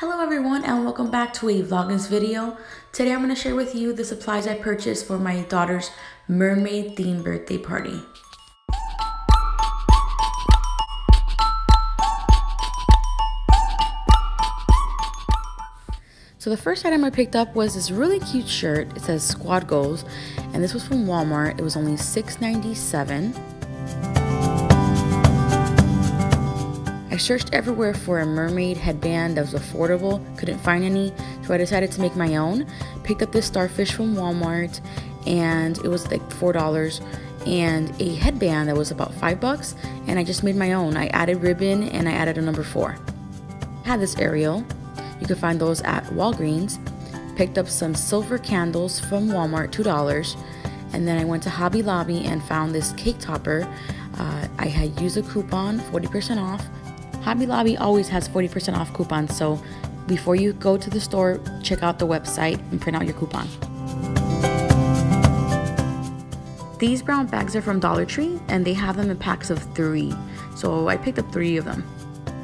Hello everyone and welcome back to a Vlogmas video. Today I'm going to share with you the supplies I purchased for my daughter's mermaid themed birthday party. So the first item I picked up was this really cute shirt. It says Squad Goals and this was from Walmart. It was only $6.97. I searched everywhere for a mermaid headband that was affordable, couldn't find any, so I decided to make my own. Picked up this starfish from Walmart and it was like $4, and a headband that was about $5, and I just made my own. I added ribbon and I added a number 4. I had this Ariel. You can find those at Walgreens. Picked up some silver candles from Walmart, $2, and then I went to Hobby Lobby and found this cake topper. I had used a coupon, 40% off. Hobby Lobby always has 40% off coupons, so before you go to the store, check out the website and print out your coupon. These brown bags are from Dollar Tree and they have them in packs of 3, so I picked up 3 of them.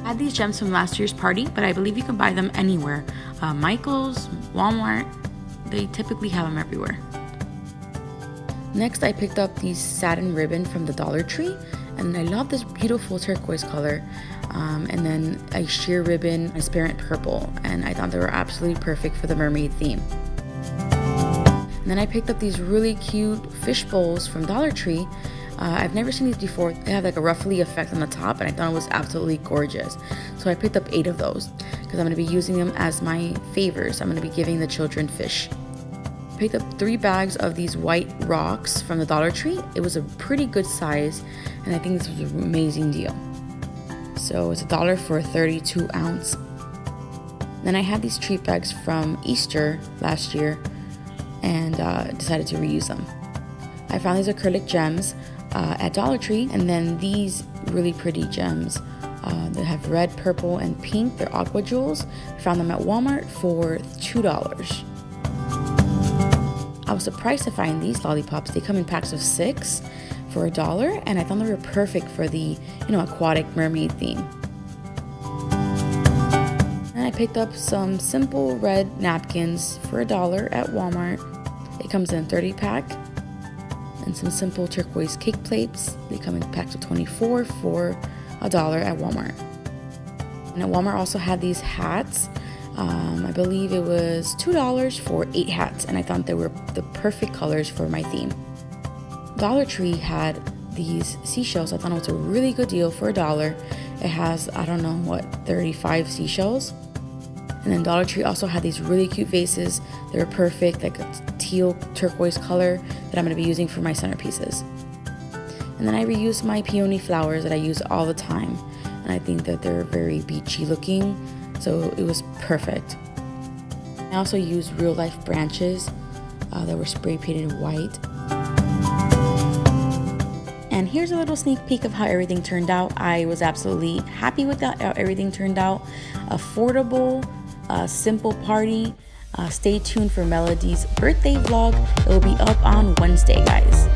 I had these gems from last year's party, but I believe you can buy them anywhere. Michael's, Walmart, they typically have them everywhere. Next I picked up these satin ribbon from the Dollar Tree, and I love this beautiful turquoise color. And then a sheer ribbon, transparent purple, and I thought they were absolutely perfect for the mermaid theme. And then I picked up these really cute fish bowls from Dollar Tree. I've never seen these before. They have like a ruffly effect on the top, and I thought it was absolutely gorgeous. So I picked up 8 of those because I'm going to be using them as my favors. I'm going to be giving the children fish. Picked up 3 bags of these white rocks from the Dollar Tree. It was a pretty good size, and I think this was an amazing deal. So it's $1 for a 32-ounce. Then I had these treat bags from Easter last year and decided to reuse them. I found these acrylic gems at Dollar Tree, and then these really pretty gems that have red, purple, and pink. They're aqua jewels. I found them at Walmart for $2. I was surprised to find these lollipops. They come in packs of 6. For $1, and I thought they were perfect for the, you know, aquatic mermaid theme. And I picked up some simple red napkins for $1 at Walmart. It comes in a 30-pack, and some simple turquoise cake plates. They come in packs of 24 for $1 at Walmart. And at Walmart also had these hats. I believe it was $2 for 8 hats, and I thought they were the perfect colors for my theme. Dollar Tree had these seashells. I thought it was a really good deal for $1. It has, I don't know what, 35 seashells. And then Dollar Tree also had these really cute vases. They were perfect, like a teal turquoise color that I'm going to be using for my centerpieces. And then I reused my peony flowers that I use all the time. And I think that they're very beachy looking, so it was perfect. I also used real life branches that were spray painted white. And here's a little sneak peek of how everything turned out. I was absolutely happy with how everything turned out. Affordable, simple party. Stay tuned for Melody's birthday vlog. It will be up on Wednesday, guys.